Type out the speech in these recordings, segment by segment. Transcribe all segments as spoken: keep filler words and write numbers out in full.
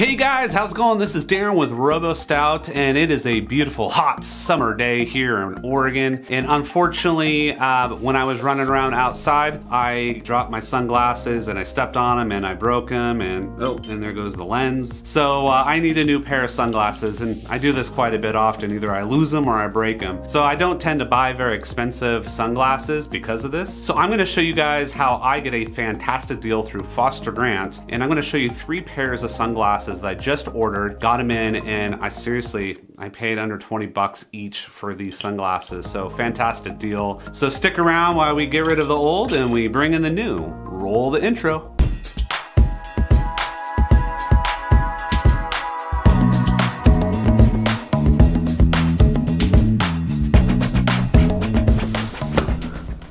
Hey guys, how's it going? This is Darren with RoboStout, and it is a beautiful hot summer day here in Oregon. And unfortunately, uh, when I was running around outside, I dropped my sunglasses and I stepped on them and I broke them, and oh, and there goes the lens. So uh, I need a new pair of sunglasses, and I do this quite a bit often. Either I lose them or I break them. So I don't tend to buy very expensive sunglasses because of this. So I'm gonna show you guys how I get a fantastic deal through Foster Grant, and I'm gonna show you three pairs of sunglasses that I just ordered, got them in, and I seriously, I paid under twenty bucks each for these sunglasses. So fantastic deal. So stick around while we get rid of the old and we bring in the new. Roll the intro.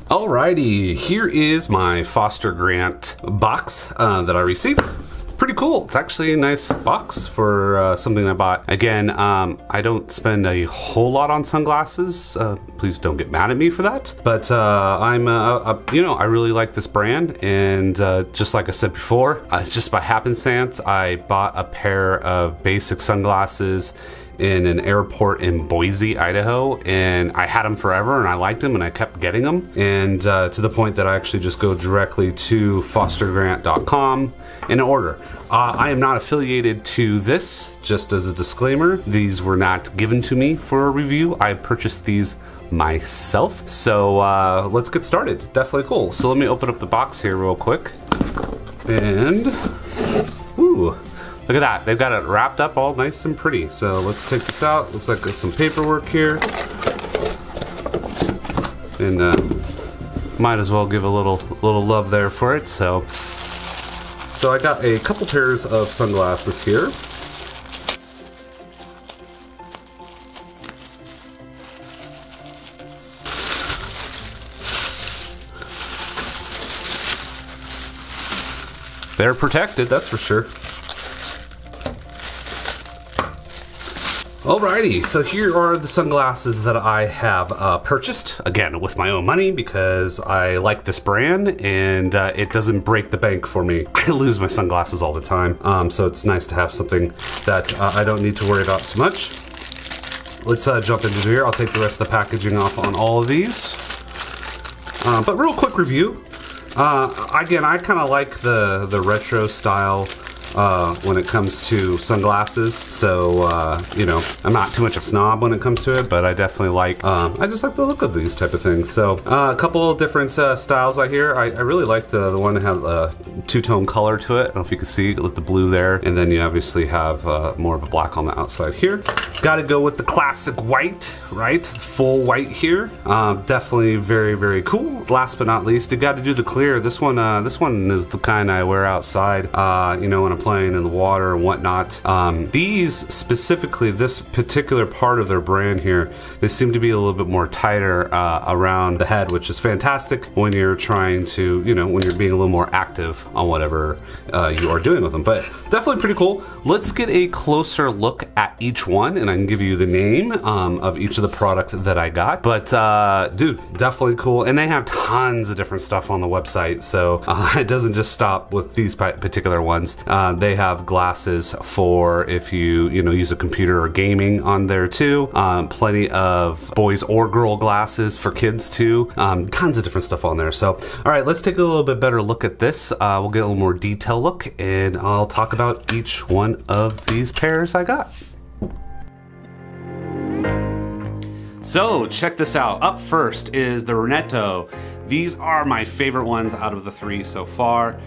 Alrighty, here is my Foster Grant box uh, that I received. Pretty cool. It's actually a nice box for uh, something I bought. Again, um, I don't spend a whole lot on sunglasses. Uh, please don't get mad at me for that. But uh, I'm, uh, uh, you know, I really like this brand. And uh, just like I said before, uh, just by happenstance, I bought a pair of basic sunglasses in an airport in Boise, Idaho, and I had them forever and I liked them and I kept getting them, and uh, to the point that I actually just go directly to foster grant dot com and order. Uh, I am not affiliated to this, just as a disclaimer. These were not given to me for a review. I purchased these myself. So uh, let's get started. Definitely cool. So let me open up the box here real quick. And, ooh. Look at that, they've got it wrapped up all nice and pretty. So let's take this out. Looks like there's some paperwork here. And uh, might as well give a little little love there for it. So, so I got a couple pairs of sunglasses here. They're protected, that's for sure. Alrighty, so here are the sunglasses that I have uh, purchased, again, with my own money because I like this brand and uh, it doesn't break the bank for me. I lose my sunglasses all the time, um, so it's nice to have something that uh, I don't need to worry about too much. Let's uh, jump into here. I'll take the rest of the packaging off on all of these. Uh, but real quick review. Uh, again, I kind of like the, the retro style Uh, when it comes to sunglasses, so uh, you know, I'm not too much a snob when it comes to it, but I definitely like, um, I just like the look of these type of things. So uh, a couple different uh, styles I hear. I, I really like the, the one that had a two-tone color to it. I don't know if you can see with the blue there, and then you obviously have uh, more of a black on the outside here. Got to go with the classic white, right? Full white here. Uh, definitely very, very cool. Last but not least, you got to do the clear. This one, uh, this one is the kind I wear outside. Uh, you know, when I'm playing in the water and whatnot. Um, these specifically, this particular part of their brand here, they seem to be a little bit more tighter uh, around the head, which is fantastic when you're trying to, you know, when you're being a little more active on whatever uh, you are doing with them. But definitely pretty cool. Let's get a closer look at each one, and I can give you the name um, of each of the product that I got. But uh, dude, definitely cool. And they have tons of different stuff on the website, so uh, it doesn't just stop with these particular ones. Uh, They have glasses for if you, you know, use a computer or gaming on there too. Um, plenty of boys or girl glasses for kids too. Um, tons of different stuff on there. So, all right, let's take a little bit better look at this. Uh, we'll get a little more detail look, and I'll talk about each one of these pairs I got. So check this out. Up first is the Renato. These are my favorite ones out of the three so far.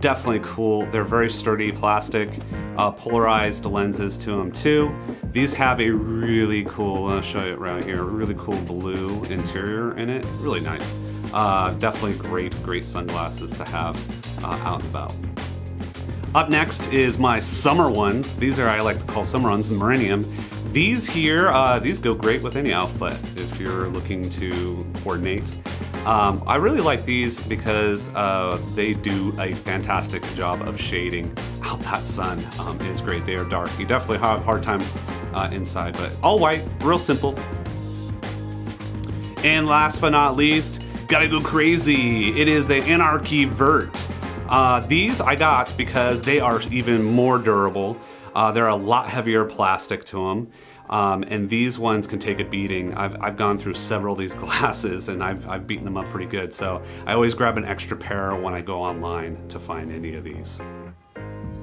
Definitely cool. They're very sturdy plastic, uh, polarized lenses to them too. These have a really cool, I'll show you around here, really cool blue interior in it. Really nice. Uh, definitely great, great sunglasses to have uh, out and about. Up next is my summer ones. These are, I like to call summer ones, the Merinium. These here, uh, these go great with any outfit if you're looking to coordinate. Um, I really like these because uh, they do a fantastic job of shading out that sun. Um, it's great. They are dark. You definitely have a hard time uh, inside, but all white, real simple. And last but not least, gotta go crazy. It is the Anarchy Vert. Uh, these I got because they are even more durable. Uh, they're a lot heavier plastic to them. Um, and these ones can take a beating. I've, I've gone through several of these glasses and I've, I've beaten them up pretty good. So I always grab an extra pair when I go online to find any of these.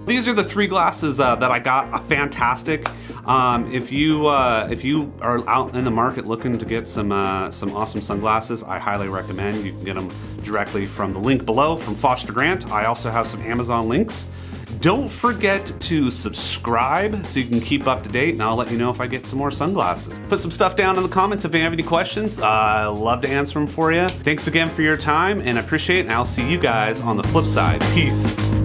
These are the three glasses uh, that I got. Fantastic! Um, if you uh, if you are out in the market looking to get some uh, some awesome sunglasses, I highly recommend. You can get them directly from the link below from Foster Grant. I also have some Amazon links. Don't forget to subscribe so you can keep up to date, and I'll let you know if I get some more sunglasses. Put some stuff down in the comments if you have any questions. Uh, I love to answer them for you. Thanks again for your time, and I appreciate it, and I'll see you guys on the flip side. Peace.